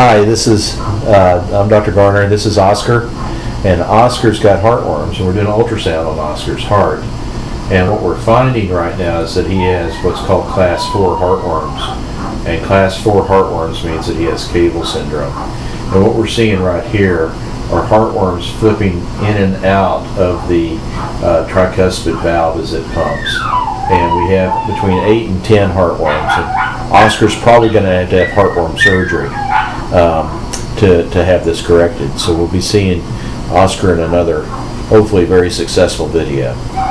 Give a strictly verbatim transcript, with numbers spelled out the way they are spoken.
Hi, this is, uh, I'm Doctor Garner, and this is Oscar, and Oscar's got heartworms, and we're doing an ultrasound on Oscar's heart, and what we're finding right now is that he has what's called class four heartworms, and class four heartworms means that he has cable syndrome, and what we're seeing right here are heartworms flipping in and out of the uh, tricuspid valve as it pumps, and we have between eight and ten heartworms, and Oscar's probably going to have to have heartworm surgery. Um, to, to have this corrected. So we'll be seeing Oscar in another, hopefully very successful video.